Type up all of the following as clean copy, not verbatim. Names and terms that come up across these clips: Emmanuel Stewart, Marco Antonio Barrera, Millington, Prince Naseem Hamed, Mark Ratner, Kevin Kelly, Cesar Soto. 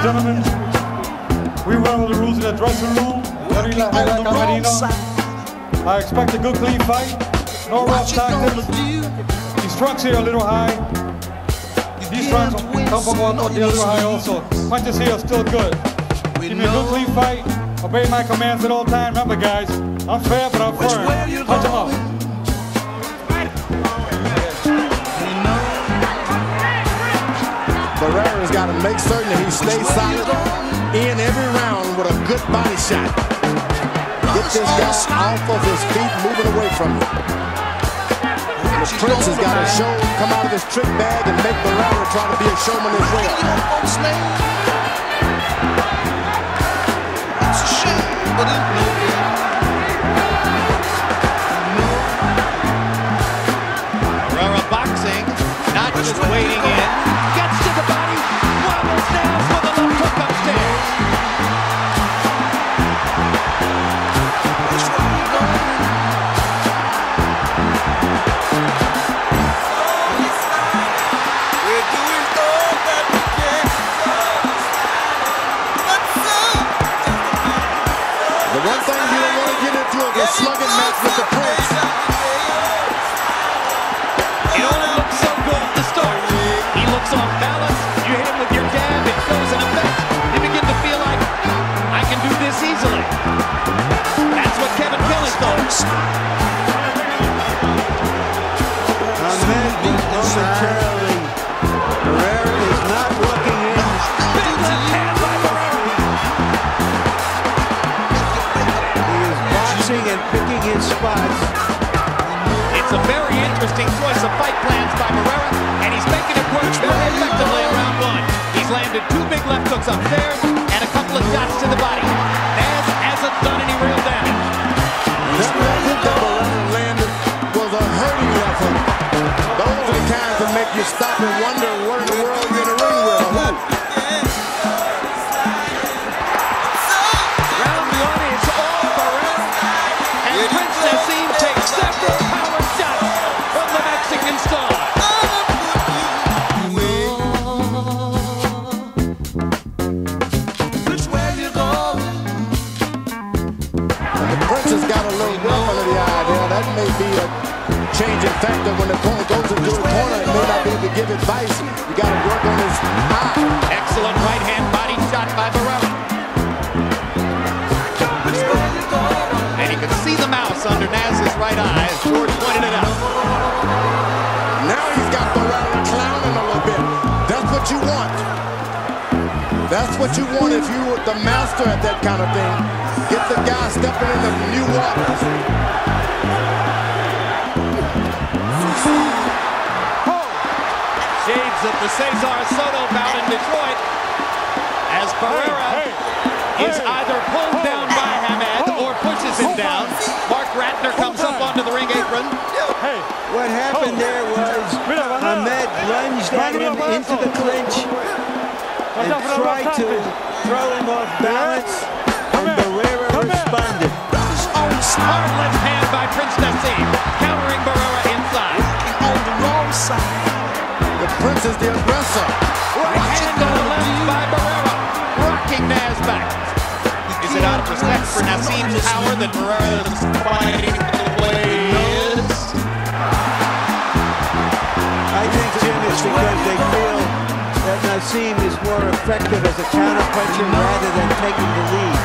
Gentlemen, we went over the rules in the dressing room. Very lucky in the marina. I expect a good clean fight. No rough tactics. These trucks here are a little high. These trucks come from one or the other high also. Punches here are still good. Give me a good clean fight. Obey my commands at all times. Remember guys, I'm fair but I'm firm. Punch them up. Barrera's got to make certain that he stays solid in every round with a good body shot. Get this guy off of his feet, moving away from him. The Prince has got to show, come out of his trick bag and make Barrera try to be a showman as well. It's a shame, but it will be. Barrera boxing, not just waiting in. Slugging match with the Prince. He only looks so good at the start. He looks off balance. You hit him with your jab. It goes in effect. You begin to feel like, I can do this easily. That's what Kevin Kelly thought. Hamed beat momentarily. Barrera is not looking in. Big left hand by Barrera. And picking his spots. It's a very interesting choice of fight plans by Barrera, and he's making it work very effectively in round one. He's landed two big left hooks upstairs and a couple of shots to the body. Naz hasn't done any real damage. That left hook that Barrera landed was a hurting left hook. Those are the kinds that make you stop and wonder where in the world you're in a ring with. Changing factor when the opponent goes into the corner and may not be able to give advice. You got to work on his eye. Excellent right hand body shot by Barrera. And he could see the mouse under Naz's right eye as George pointed it out. Now he's got Barrera clowning a little bit. That's what you want. That's what you want if you were the master at that kind of thing. Get the guy stepping in the new waters. Shades of the Cesar Soto bout in Detroit as Barrera is either pulled down by Hamed or pushes him down. Mark Ratner comes up onto the ring apron. What happened there was Hamed lunged at him into the clinch and tried to throw him off balance, and Barrera responded. Hard left hand by Prince Naseem, countering Barrera inside. On the wrong side. The Prince is the aggressor. Right hand on the left by Barrera, rocking Naz back. Is it out of respect for Naseem's power that Barrera is fighting the way it is? I think, Jim, it's because they feel that Naseem is more effective as a counterpuncher rather than taking the lead.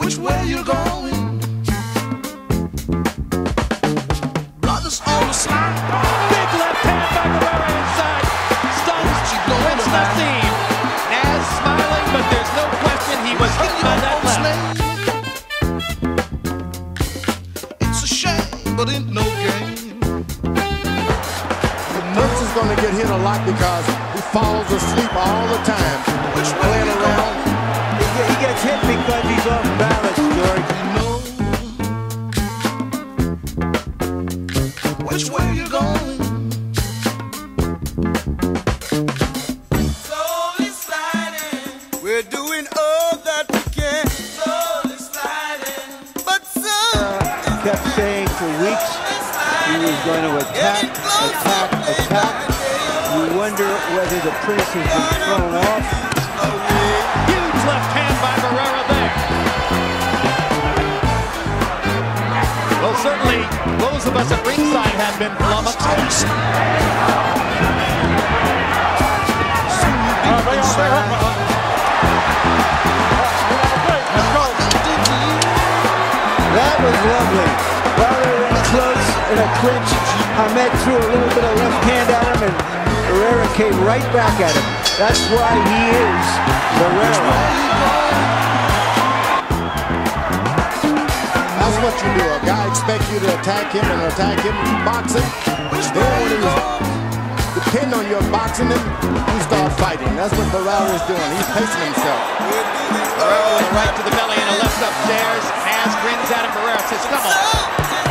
Which way you're going? Brothers on the slide. Going to get hit a lot because he falls asleep all the time. He's playing around. He gets hit because he's off balance, George. You know which way you're going. is going to attack. You wonder whether the Prince has been thrown off. Huge left hand by Barrera there. Well, certainly those of us at ringside have been flummoxed. That was lovely. Barrera in close in a clinch. Hamed threw a little bit of left hand at him, and Barrera came right back at him. That's why he is Barrera. That's what you do. A guy expects you to attack him and attack him, box him. Then when he's depending on your boxing him, you start fighting. That's what Barrera is doing. He's pacing himself. Barrera went right to the belly and a left upstairs. As grins at him, Barrera says, come on.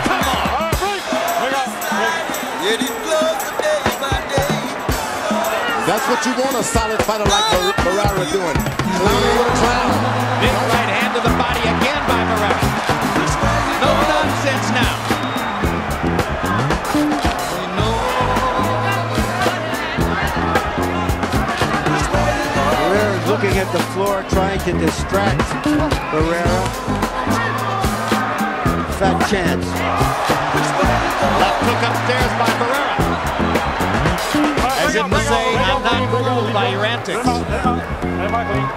Come on. All right, break. That's what you want, a solid fighter like Barrera doing. Clowning with a clown. Big right hand to the body again by Barrera. No nonsense now. Barrera's looking at the floor, trying to distract Barrera. Fat chance. Left hook upstairs by Barrera. As if to say, I'm not fooled by your antics.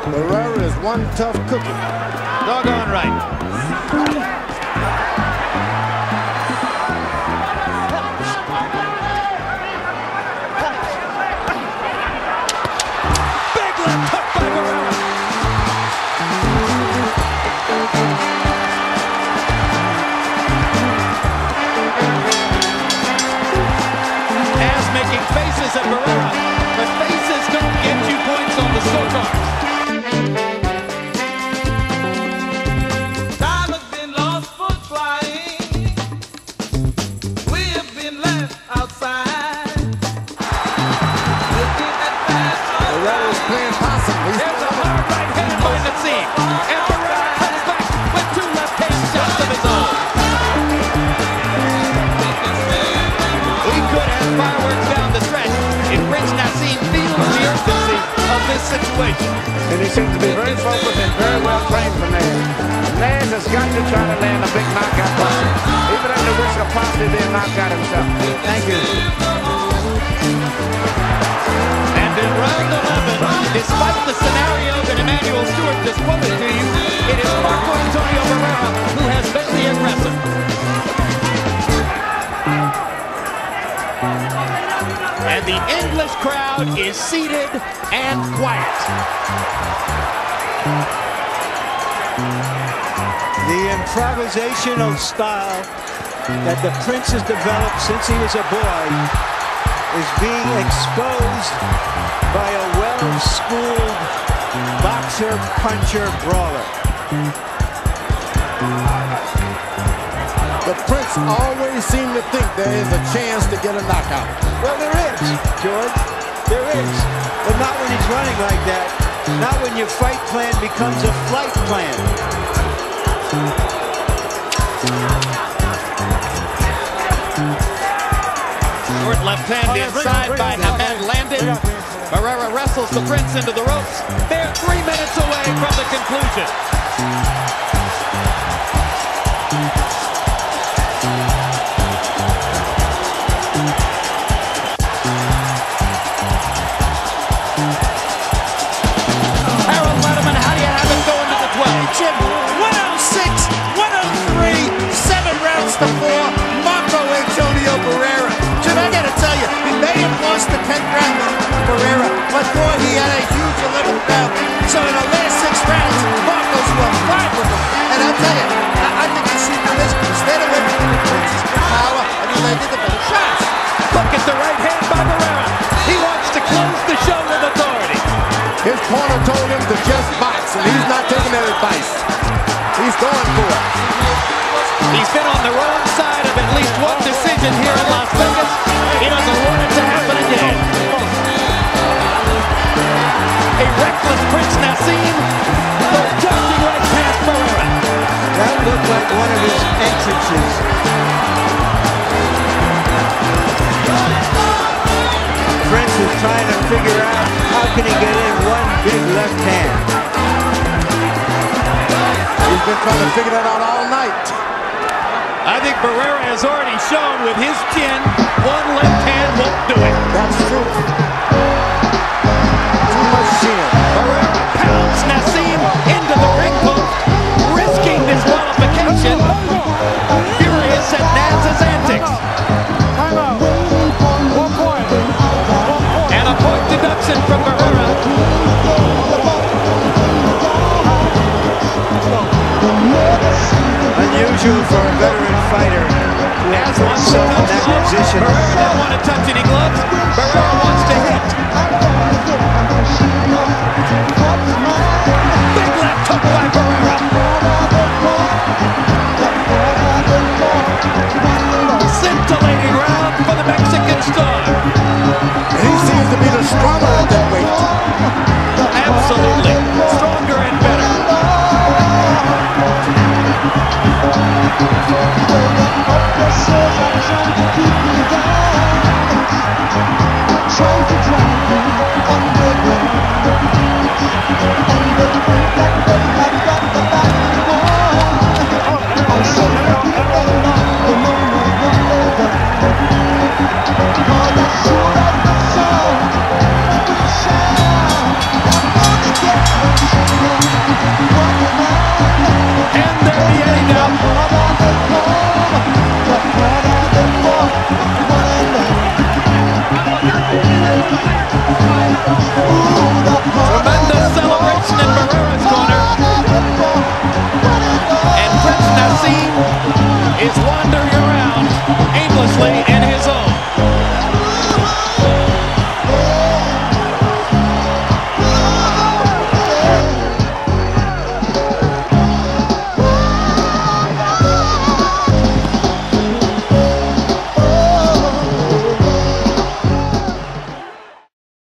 Barrera is one tough cookie. Doggone right. Big left hook by Barrera. Making faces at Barrera, but faces don't get you points on the scorecard. Time has been lost for flying. We have been left outside. Barrera's playing possum. There's a hard right hand by Naseem. And Barrera comes back with two left hand shots of his own. We could have fireworks Prince Naseem feels the urgency of this situation. And he seems to be very focused and very well trained for Naz. Naz has got to try to land a big knockout punch, even at the risk of possibly being knocked out himself. Thank you. And in round 11, despite the scenario that Emmanuel Stewart just quoted to you, it is Marco Antonio Barrera who has been the aggressor. And the English crowd is seated and quiet. The improvisational style that the Prince has developed since he was a boy is being exposed by a well-schooled boxer-puncher brawler. The Prince always seemed to think there is a chance to get a knockout. Well, there is, George. There is. But not when he's running like that. Not when your fight plan becomes a flight plan. Short left hand inside by Hamed landed. Barrera wrestles the Prince into the ropes. They're 3 minutes away from the conclusion. His corner told him to just box, and he's not taking their advice. He's going for it. He's been on the wrong side of at least one decision here in Las Vegas. He doesn't want it to happen again. A reckless Prince Naseem, charging right past Barrera. That looked like one of his entrances. How can he get in one big left hand? He's been trying to figure that out all night. I think Barrera has already shown with his chin, one left hand won't do it. That's true. Too much chin. Barrera pounds Naseem into the ring post, risking disqualification. Furious at Naz's antics. Time out. 1 point. 1 point. And a point deduction from Barrera. Unusual for a veteran fighter to have put himself in that position. Barrera don't want to touch any gloves. Barrera wants to hit. Big left hook by Barrera. Scintillating round for the Mexican star. And he seems to be the stronger at that weight. Absolutely. Stronger and better. Ooh.